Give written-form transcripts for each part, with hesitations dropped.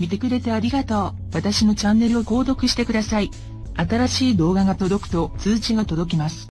見てくれてありがとう。私のチャンネルを購読してください。新しい動画が届くと通知が届きます。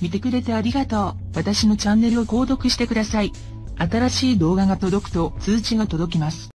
見てくれてありがとう。私のチャンネルを購読してください。新しい動画が届くと通知が届きます。